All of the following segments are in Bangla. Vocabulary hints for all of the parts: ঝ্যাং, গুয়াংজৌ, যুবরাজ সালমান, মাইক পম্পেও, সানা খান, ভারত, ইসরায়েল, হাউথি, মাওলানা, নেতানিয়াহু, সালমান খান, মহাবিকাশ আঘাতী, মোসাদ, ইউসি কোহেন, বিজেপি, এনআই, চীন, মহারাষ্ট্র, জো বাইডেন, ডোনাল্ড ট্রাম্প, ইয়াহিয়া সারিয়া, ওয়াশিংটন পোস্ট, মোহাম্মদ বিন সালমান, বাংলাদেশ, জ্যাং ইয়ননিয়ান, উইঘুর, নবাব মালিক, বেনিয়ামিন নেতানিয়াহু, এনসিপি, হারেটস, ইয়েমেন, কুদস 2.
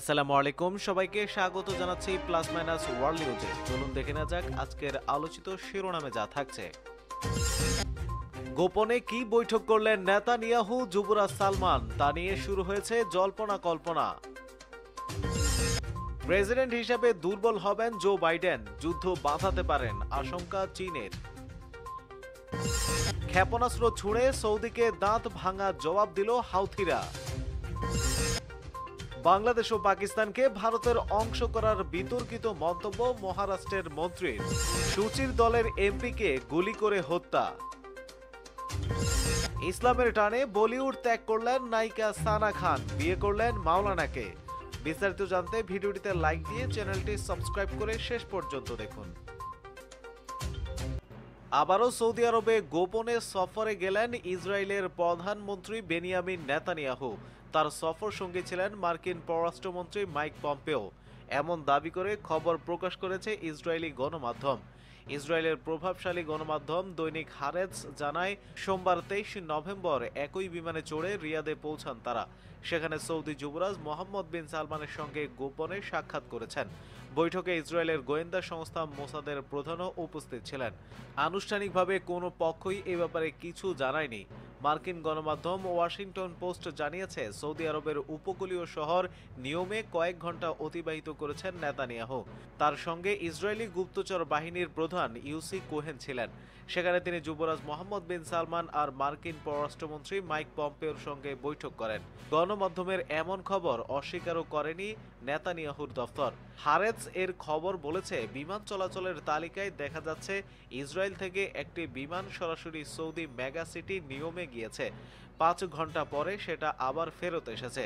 আসসালামু আলাইকুম, সবাইকে স্বাগত জানাচ্ছি প্লাস মাইনাস ওয়ার্ল্ড নিউজে। চলুন দেখে না যাক আজকের আলোচিত শিরোনামে যা থাকছে। গোপনে কি বৈঠক করলেন নেতানিয়াহু, যুবরাজ সালমান, তা নিয়ে শুরু হয়েছে জল্পনা কল্পনা। প্রেসিডেন্ট হিসেবে দুর্বল হবেন জো বাইডেন, যুদ্ধ বাঁধাতে পারেন আশঙ্কা চীনের। ক্ষেপণাস্ত্র ছুঁড়ে সৌদিকে দাঁত ভাঙা জবাব দিল হাউথিরা। বাংলাদেশ ও পাকিস্তানকে ভারতের অংশ করার বিতর্কিত মন্তব্য মহারাষ্ট্রের মন্ত্রীর। সু চির দলের এমপিকে গুলি করে হত্যা। ইসলামের টানে বলিউড ত্যাগ করলেন নায়িকা সানা খান, বিয়ে করলেন মাওলানাকে। বিস্তারিত জানতে ভিডিওটিতে লাইক দিয়ে চ্যানেলটি সাবস্ক্রাইব করে শেষ পর্যন্ত দেখুন। আবারও সৌদি আরবে গোপনে সফরে গেলেন ইসরায়েলের প্রধানমন্ত্রী বেনিয়ামিন নেতানিয়াহু। তার সফর সঙ্গী ছিলেন মার্কিন পররাষ্ট্রমন্ত্রী মাইক পম্পেও, এমন দাবি করে খবর প্রকাশ করেছে ইসরায়েলি গণমাধ্যম। ইসরায়েলের প্রভাবশালী গণমাধ্যম দৈনিক হারেটস জানায়, সোমবার 23 নভেম্বর একই বিমানে চড়ে রিয়াদে পৌঁছান তারা। সেখানে সৌদি যুবরাজ মোহাম্মদ বিন সালমানের সঙ্গে গোপনে সাক্ষাৎ করেছেন। বৈঠকে ইসরায়েলের গোয়েন্দা সংস্থা মোসাদের প্রধানও উপস্থিত ছিলেন। আনুষ্ঠানিকভাবে কোনো পক্ষই এ ব্যাপারে কিছু জানায়নি। মার্কিন গণমাধ্যম ওয়াশিংটন পোস্ট জানিয়েছে, সৌদি আরবের উপকূলীয় শহর নিয়মে কয়েক ঘন্টা অতিবাহিত করেছেন নেতানিয়াহু। তার সঙ্গে ইসরায়েলি গুপ্তচর বাহিনীর প্রধান ইউসি কোহেন ছিলেন। সেখানে তিনি যুবরাজ মোহাম্মদ বিন সালমান আর মার্কিন পররাষ্ট্রমন্ত্রী মাইক পম্পেওর সঙ্গে বৈঠক করেন। গণমাধ্যমের এমন খবর অস্বীকারও করেনি নেতানিয়াহুর দফতর। হারেটস এর খবর বলেছে, বিমান চলাচলের তালিকায় দেখা যাচ্ছে ইসরায়েল থেকে একটি বিমান সরাসরি সৌদি মেগাসিটি নিয়মে গিয়েছে। 5 ঘন্টা পরে সেটা আবার ফেরত এসেছে।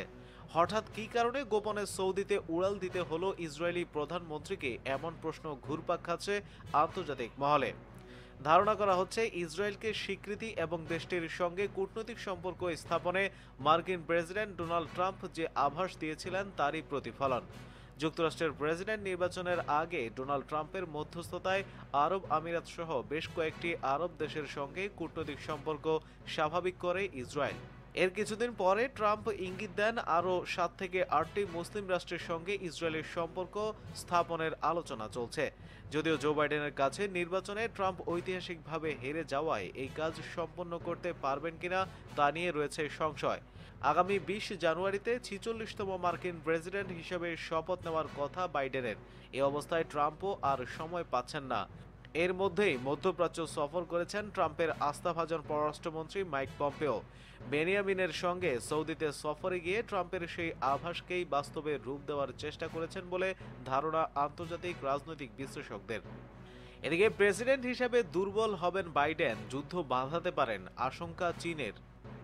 হঠাৎ কি কারণে গোপনে সৌদিতে উড়াল দিতে হলো ইসরায়েলি প্রধানমন্ত্রীকে, এমন প্রশ্ন ঘুরপাক খাচ্ছে আন্তর্জাতিক মহলে। ধারণা করা হচ্ছে, ইসরায়েলকে স্বীকৃতি এবং দেশটির সঙ্গে কূটনৈতিক সম্পর্ক স্থাপনে মার্কিন প্রেসিডেন্ট ডোনাল্ড ট্রাম্প যে আভাস দিয়েছিলেন তারই প্রতিফলন। যুক্তরাষ্ট্রের প্রেসিডেন্ট নির্বাচনের আগে ডোনাল্ড ট্রাম্পের মধ্যস্থতায় আরব আমিরাত সহ বেশ কয়েকটি আরব দেশের সঙ্গে কূটনৈতিক সম্পর্ক স্বাভাবিক করে ইসরায়েল। এর কিছুদিন পরে ট্রাম্প ইঙ্গিত দেন আরও 7 থেকে 8টি মুসলিম রাষ্ট্রের সঙ্গে ইসরায়েলের সম্পর্ক স্থাপনের আলোচনা চলছে। যদিও জো বাইডেনের কাছে নির্বাচনে ট্রাম্প ঐতিহাসিকভাবে হেরে যাওয়ায় এই কাজ সম্পন্ন করতে পারবেন কিনা তা নিয়ে রয়েছে সংশয়। আগামী 20 জানুয়ারিতে 46তম মার্কিন প্রেসিডেন্ট হিসেবে শপথ নেওয়ার কথা বাইডেনের। এ অবস্থায় ট্রাম্পও আর সময় পাচ্ছেন না। এর মধ্যেই মধ্যপ্রাচ্য সফর করেছেন ট্রাম্পের আস্থাভাজন পররাষ্ট্রমন্ত্রী মাইক পম্পেও। বেনিয়ামিনের সঙ্গে সৌদিতে সফরে গিয়ে ট্রাম্পের সেই আভাসকেই বাস্তবে রূপ দেওয়ার চেষ্টা করেছেন বলে ধারণা আন্তর্জাতিক রাজনৈতিক বিশ্লেষকদের। এদিকে প্রেসিডেন্ট হিসেবে দুর্বল হবেন বাইডেন, যুদ্ধ বাঁধাতে পারেন আশঙ্কা চীনের।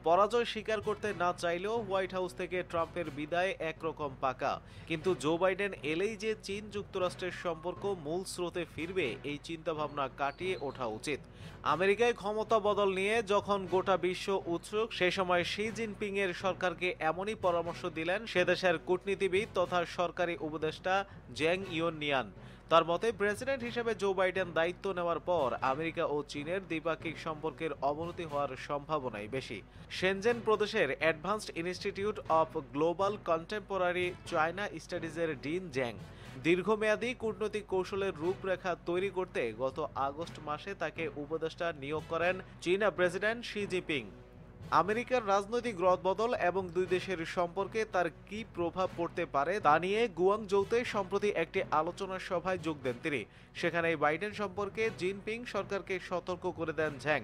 পরাজয় স্বীকার করতে না চাইলেও হোয়াইট হাউস থেকে ট্রাম্পের বিদায় একরকম পাকা। কিন্তু জো বাইডেন এলেই যে চীন যুক্তরাষ্ট্রের সম্পর্ক মূল স্রোতে ফিরবে, এই চিন্তাভাবনা কাটিয়ে ওঠা উচিত। আমেরিকায় ক্ষমতা বদল নিয়ে যখন গোটা বিশ্ব উৎসুক, সে সময় শি জিনপিং এর সরকারকে এমনই পরামর্শ দিলেন সেদেশের কূটনীতিবিদ তথা সরকারি উপদেষ্টা জ্যাং ইয়ননিয়ান। তার মতে, প্রেসিডেন্ট হিসেবে জো বাইডেন দায়িত্ব নেওয়ার পর আমেরিকা ও চীনের দ্বিপাক্ষিক সম্পর্কের অবনতি হওয়ার সম্ভাবনাই বেশি। শেনজেন প্রদেশের advanced institute of global contemporary China স্টাডিজের ডিন জ্যাং দীর্ঘমেয়াদী কূটনৈতিক কৌশলের রূপরেখা তৈরি করতে গত আগস্ট মাসে তাকে উপদেষ্টা নিয়োগ করেন চীনা প্রেসিডেন্ট শি জিনপিং। আমেরিকার রাজনৈতিক রদবদল এবং দুই দেশের সম্পর্কে তার কি প্রভাব পড়তে পারে তা নিয়ে গুয়াংজৌতে সম্প্রতি একটি আলোচনা সভায় যোগ দেন তিনি। সেখানে বাইডেন সম্পর্কে জিনপিং সরকারকে সতর্ক করে দেন ঝ্যাং।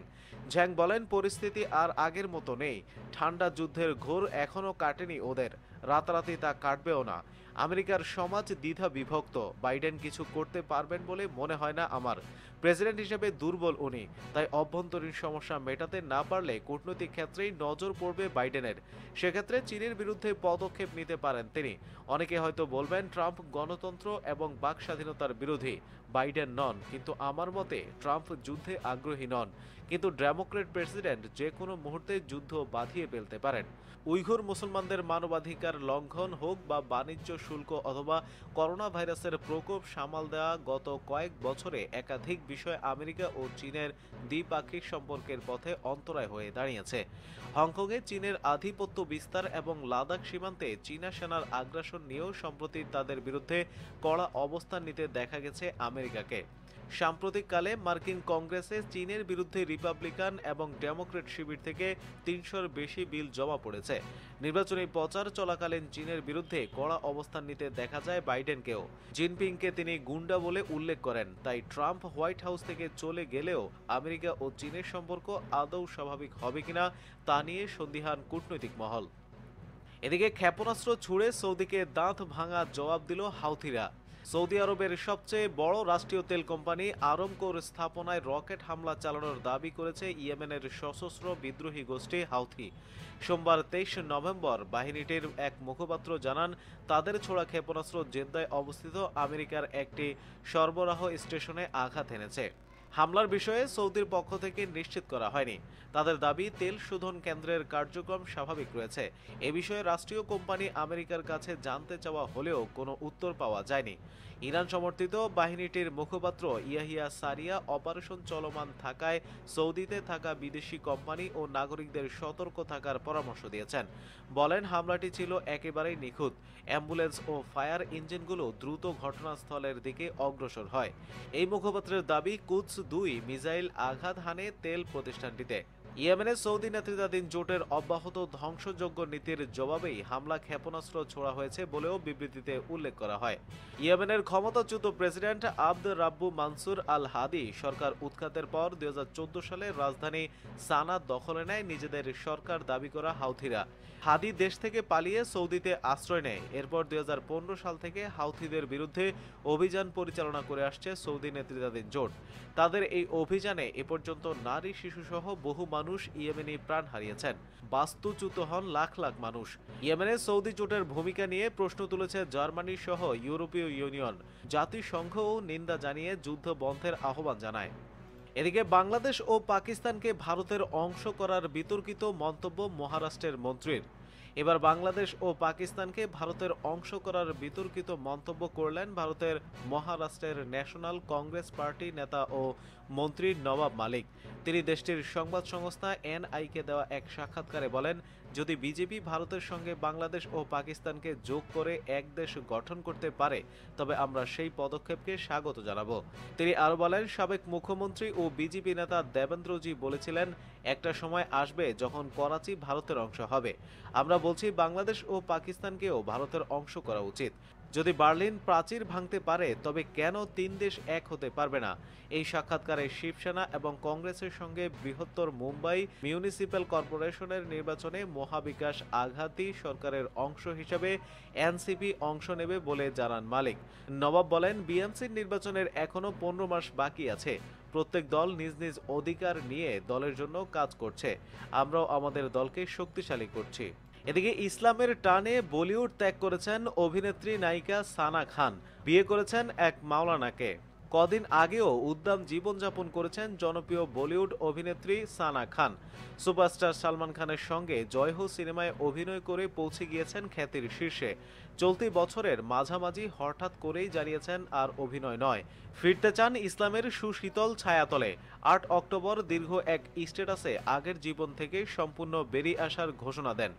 ঝ্যাং বলেন, পরিস্থিতি আর আগের মতো নেই। ঠান্ডা যুদ্ধের ঘোর এখনও কাটেনি ওদের, রাতারাতি তা কাটবেও না। আমেরিকার সমাজ দ্বিধা বিভক্ত, বাইডেন কিছু করতে পারবেন বলে মনে হয় না আমার। প্রেসিডেন্ট হিসেবে দুর্বল উনি, তাই অভ্যন্তরীণ সমস্যা মেটাতে না পারলে কূটনৈতিক ক্ষেত্রেই নজর পড়বে বাইডেনের। সেক্ষেত্রে চীনের বিরুদ্ধে পদক্ষেপ নিতে পারেন তিনি। অনেকে হয়তো বলবেন, ট্রাম্প গণতন্ত্র এবং বাক স্বাধীনতার বিরোধী, বাইডেন নন, কিন্তু আমার মতে ট্রাম্প যুদ্ধে আগ্রহী নন, কিন্তু ডেমোক্রেট প্রেসিডেন্ট যে কোনো মুহূর্তে যুদ্ধ বাঁধিয়ে ফেলতে পারেন। উইঘুর মুসলমানদের মানবাধিকার লঙ্ঘন হোক বা বাণিজ্য শুল্ক অথবা করোনা ভাইরাসের প্রকোপ সামাল দেওয়া, গত কয়েক বছরে একাধিক বিষয় আমেরিকা ও চীনের দ্বিপাক্ষিক সম্পর্কের পথে অন্তরায় হয়ে দাঁড়িয়েছে। হংকংয়ে চীনের আধিপত্য বিস্তার এবং লাদাখ সীমান্তে চীনা সেনার আগ্রাসন নিয়েও সম্প্রতি তাদের বিরুদ্ধে কড়া অবস্থান নিতে দেখা গেছে আমেরিকাকে। সাম্প্রতিককালে মার্কিন কংগ্রেসে চীনের বিরুদ্ধে রিপাবলিকান এবং ডেমোক্রেট শিবির থেকে ৩০০-র বেশি বিল জমা পড়েছে। নির্বাচনী প্রচার চলাকালীন চীনের বিরুদ্ধে কড়া অবস্থান নিতে দেখা যায় বাইডেনকেও। জিনপিংকে তিনি গুন্ডা বলে উল্লেখ করেন। তাই ট্রাম্প হোয়াইট হাউস থেকে চলে গেলেও আমেরিকা ও চীনের সম্পর্ক আদৌ স্বাভাবিক হবে কিনা তা নিয়ে সন্দিহান কূটনৈতিক মহল। এদিকে ক্ষেপণাস্ত্র ছুড়ে সৌদিকে দাঁত ভাঙা জবাব দিল হাউথিরা। সৌদি আরবের সবচেয়ে বড় রাষ্ট্রীয় তেল কোম্পানি আরামকোর স্থাপনায় রকেট হামলা চালানোর দাবি করেছে ইয়েমেনের সশস্ত্র বিদ্রোহী গোষ্ঠী হাউথি। সোমবার 23 নভেম্বর বাহিনীটির এক মুখপাত্র জানান, তাদের ছোড়া ক্ষেপণাস্ত্র জেদ্দায় অবস্থিত আমেরিকার একটি সরবরাহ স্টেশনে আঘাত এনেছে। হামলার বিষয়ে সৌদির পক্ষ থেকে নিশ্চিত করা হয়নি। তাদের দাবি, তেল শোধন কেন্দ্রের কার্যক্রম স্বাভাবিক রয়েছে। এ বিষয়ে রাষ্ট্রীয় কোম্পানি আমেরিকার কাছে জানতে চাওয়া হলেও কোনো উত্তর পাওয়া যায়নি। ইরান সমর্থিত বাহিনীটির মুখপাত্র ইয়াহিয়া সারিয়া অপারেশন চলমান থাকায় সৌদিতে থাকা বিদেশি কোম্পানি ও নাগরিকদের সতর্ক থাকার পরামর্শ দিয়েছেন। বলেন, হামলাটি ছিল একেবারেই নিখুঁত। অ্যাম্বুলেন্স ও ফায়ার ইঞ্জিনগুলো দ্রুত ঘটনাস্থলের দিকে অগ্রসর হয়। এই মুখপাত্রের দাবি, কুদস 2 মিসাইল আঘাত হানে তেল প্রতিষ্ঠানটিতে। ইয়েমেনের সৌদি নেতৃত্বাধীন জোটের অব্যাহত ধ্বংসযজ্ঞ নীতির জবাবেই হামলা ক্ষেপণাস্ত্র ছোড়া হয়েছে বলেও বিবৃতিতে উল্লেখ করা হয়। ইয়েমেনের ক্ষমতাচ্যুত প্রেসিডেন্ট আব্দ রাব্বু মানসুর আল হাদি সরকার উৎখাতের পর 2014 সালে রাজধানী সানা দখলে নেয় নিজেদের সরকার দাবি করা হাউথিরা। হাদি দেশ থেকে পালিয়ে সৌদিতে আশ্রয় নেয়। এরপর 2015 সাল থেকে হাউথিদের বিরুদ্ধে অভিযান পরিচালনা করে আসছে সৌদি নেতৃত্বাধীন জোট। তাদের এই অভিযানে এ পর্যন্ত নারী, শিশুসহ বহু মানুষ ইয়েমেনে প্রাণ হারিয়েছেন। বাস্তুচ্যুত হন লাখ লাখ মানুষ। ইয়েমেনে সৌদি জোটের ভূমিকা নিয়ে প্রশ্ন তুলেছে জার্মানি সহ ইউরোপীয় ইউনিয়ন। জাতিসংঘও নিন্দা জানিয়ে যুদ্ধ বন্ধের আহ্বান জানায়। এদিকে বাংলাদেশ ও পাকিস্তানকে ভারতের অংশ করার বিতর্কিত মন্তব্য মহারাষ্ট্রের মন্ত্রীর। এবার বাংলাদেশ ও পাকিস্তানকে ভারতের অংশ করার বিতর্কিত মন্তব্য করলেন ভারতের মহারাষ্ট্রের ন্যাশনাল কংগ্রেস পার্টি নেতা ও মন্ত্রী নবাব মালিক। তিনি দেশটির সংবাদ সংস্থা এনআইকে দেওয়া এক সাক্ষাৎকারে বলেন, যদি বিজেপি ভারতের সঙ্গে বাংলাদেশ ও পাকিস্তানকে যোগ করে এক দেশ গঠন করতে পারে, তবে আমরা সেই পদক্ষেপকে স্বাগত জানাব। তিনি আরও বলেন, সাবেক মুখ্যমন্ত্রী ও বিজেপি নেতা দেবেন্দ্রজি বলেছিলেন, একটা সময় আসবে যখন করাচি ভারতের অংশ হবে। আমরা বলছি, বাংলাদেশ ও পাকিস্তানকেও ভারতের অংশ করা উচিত। যদি বার্লিন প্রাচীর ভাঙতে পারে, তবে কেন তিন দেশ এক হতে পারবে না? এই সাক্ষাৎকারে শিবসেনা এবং কংগ্রেসের সঙ্গে বৃহত্তর মুম্বাই মিউনিসিপ্যাল কর্পোরেশনের নির্বাচনে মহাবিকাশ আঘাতী সরকারের অংশ হিসাবে এনসিপি অংশ নেবে বলে জানান মালিক। নবাব বলেন, বিএনসির নির্বাচনের এখনও 15 মাস বাকি আছে। প্রত্যেক দল নিজ নিজ অধিকার নিয়ে দলের জন্য কাজ করছে। আমরাও আমাদের দলকে শক্তিশালী করছি। এদিকে ইসলামের টানে বলিউড ত্যাগ করেছেন অভিনেত্রী নায়িকা সানা খান। বিয়ে করেছেন এক মাওলানাকে। কদিন আগেও উদ্দাম জীবনযাপন করেছেন জনপ্রিয় বলিউড অভিনেত্রী সানা খান। সুপারস্টার সালমান খানের সঙ্গে জয় হো সিনেমায় অভিনয় করে পৌঁছে গিয়েছেন খ্যাতির শীর্ষে। চলতি বছরের মাঝামাঝি হঠাৎ করেই জানিয়েছেন আর অভিনয় নয়, ফিরতে চান ইসলামের সুশীতল ছায়াতলে। 8 অক্টোবর দীর্ঘ এক স্ট্যাটাসে আগের জীবন থেকে সম্পূর্ণ বেরিয়ে আসার ঘোষণা দেন।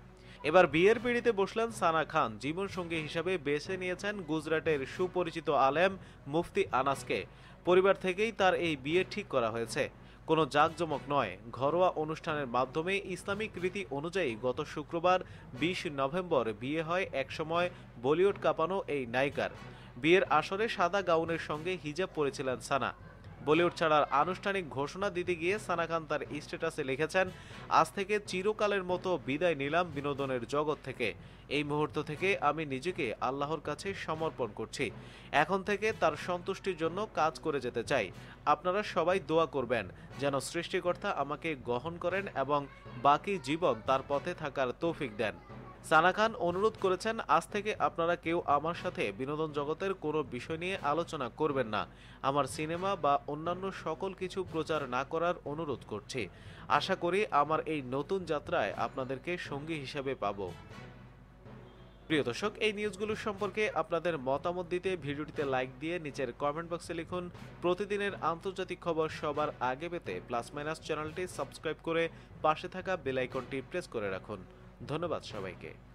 এবার বিয়ের পিঁড়িতে বসলেন সানা খান। জীবনসঙ্গী হিসাবে বেছে নিয়েছেন গুজরাটের সুপরিচিত আলেম মুফতি আনাসকে। পরিবার থেকেই তার এই বিয়ে ঠিক করা হয়েছে। কোনো জাঁকজমক নয়, ঘরোয়া অনুষ্ঠানের মাধ্যমে ইসলামিক রীতি অনুযায়ী গত শুক্রবার 20 নভেম্বর বিয়ে হয় একসময় বলিউড কাঁপানো এই নায়িকার। বিয়ের আসরে সাদা গাউনের সঙ্গে হিজাব পরেছিলেন সানা। বলিউড ছাড়ার আনুষ্ঠানিক ঘোষণা দিতে গিয়ে সানা খান তার স্ট্যাটাসে লিখেছেন, আজ থেকে চিরকালের মতো বিদায় নিলাম বিনোদনের জগৎ থেকে। এই মুহূর্ত থেকে আমি নিজেকে আল্লাহর কাছে সমর্পণ করছি। এখন থেকে তার সন্তুষ্টির জন্য কাজ করে যেতে চাই। আপনারা সবাই দোয়া করবেন যেন সৃষ্টিকর্তা আমাকে গ্রহণ করেন এবং বাকি জীবন তার পথে থাকার তৌফিক দেন। সানা খান অনুরোধ করেছেন, আজ থেকে আপনারা কেউ আমার সাথে বিনোদন জগতের কোনো বিষয় নিয়ে আলোচনা করবেন না। আমার সিনেমা বা অন্যান্য সকল কিছু প্রচার না করার অনুরোধ করছি। আশা করি আমার এই নতুন যাত্রায় আপনাদেরকে সঙ্গী হিসেবে পাব। প্রিয় দর্শক, এই নিউজগুলো সম্পর্কে আপনাদের মতামত দিতে ভিডিওটিতে লাইক দিয়ে নিচের কমেন্ট বক্সে লিখুন। প্রতিদিনের আন্তর্জাতিক খবর সবার আগে পেতে প্লাস মাইনাস চ্যানেলটি সাবস্ক্রাইব করে পাশে থাকা বেল আইকনটি প্রেস করে রাখুন। ধন্যবাদ সবাইকে।